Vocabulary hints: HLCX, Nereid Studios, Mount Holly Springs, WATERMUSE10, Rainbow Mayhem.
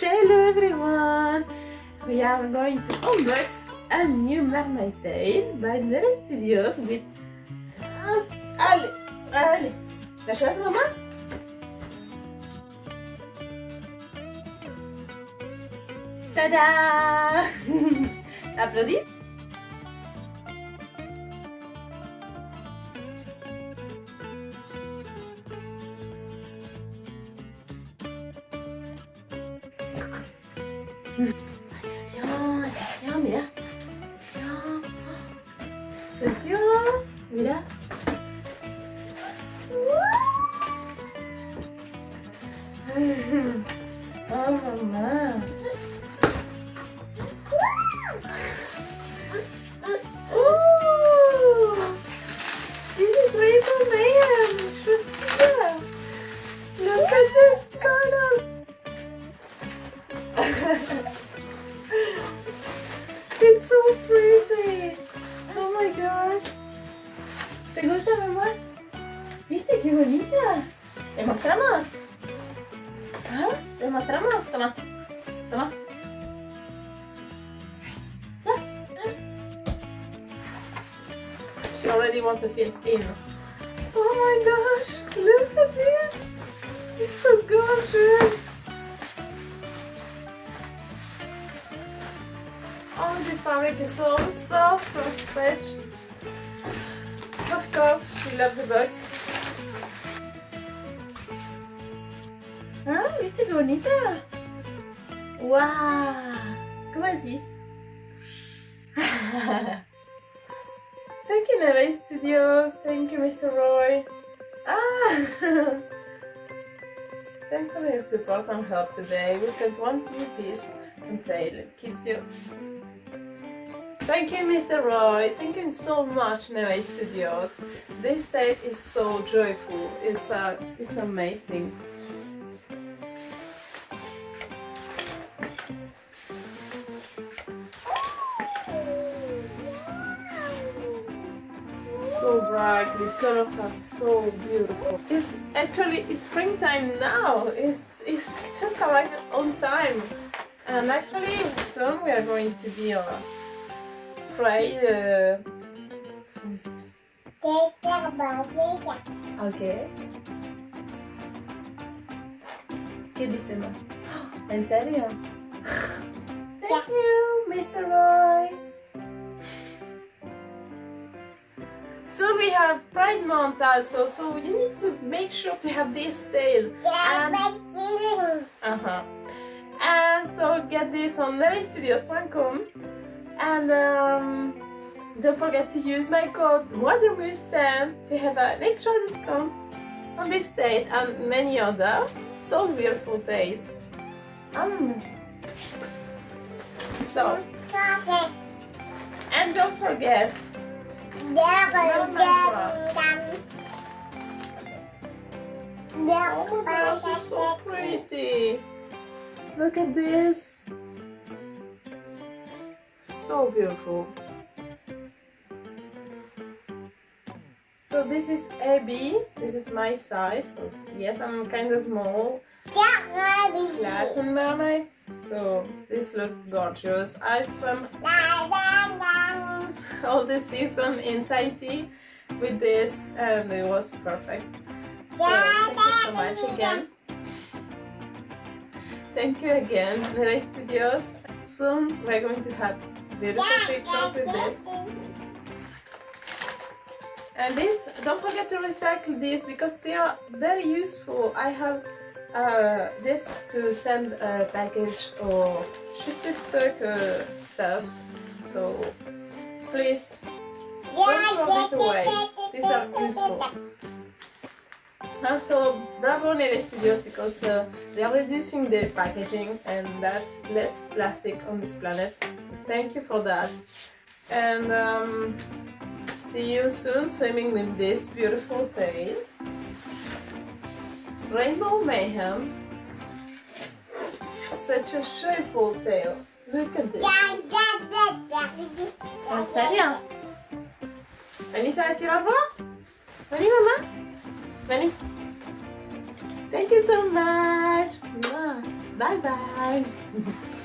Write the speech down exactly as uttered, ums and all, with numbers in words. Hello everyone! We are going to unbox a new mermaid tale by Nereid Studios with... Uh, allez! Allez! ¿La ayudas, mamá? ¡Tada! ¿Aplaudís? Atención, atención, mira. Atención. Atención, mira. Oh, mamá. Oh, this is Rainbow Mayhem. Shustia. Look at this color. It's so pretty. Oh my gosh. ¿Te gusta, mamá? ¿Viste qué bonita? ¿Le mostramos? ¿Ah? ¿Le mostramos? Toma. Toma. She already wants to feel in. Oh my gosh. Look at this. It's so gorgeous. Oh, the fabric is so soft from scratch. Of course, she loves the box. Ah, ¿viste qué bonita? ¡Wow! ¿Cómo decís? Thank you, Nereid Studios. Thank you, Mister Roy. Ah! Thanks for your support and help today. We sent one new piece and tail. Keeps you. Thank you, Mister Roy. Thank you so much, Nereid Studios. This tape is so joyful. It's uh, it's amazing. So bright. The colors are so beautiful. It's actually it's springtime now. It's it's just arrived on time. And actually, soon we are going to be on. Uh, Try the... Okay. ¿Qué dice más? ¿En serio? Thank you, Mister Roy! So we have Pride Month also, so you need to make sure to have this tail. And... Uh-huh. And so get this on nereid studios dot com. And um, don't forget to use my code WATERMUSE ten to have an extra discount on this date and many other so beautiful days. Um, so, and don't forget. Oh my gosh, it's so pretty. Look at this. So beautiful. So this is Abby. This is my size. So yes, I'm kind of small. Yeah, flat and mermaid. So this looks gorgeous. I swam all the season in Tahiti with this, and it was perfect. So thank you so much again. Thank you again, Nereid Studios. Soon we're going to have beautiful pictures with this. And this, don't forget to recycle this because they are very useful. I have uh, this to send a package or just to stock uh, stuff. So please don't throw this away. These are useful. Also, bravo Nereid Studios because uh, they are reducing the packaging and that's less plastic on this planet. Thank you for that. And um, see you soon swimming with this beautiful tail. Rainbow Mayhem. Such a joyful tail. Look at this. ¿En serio? ¿Venís a decir algo? Vení, mamá. Vení. Thank you so much. Bye bye.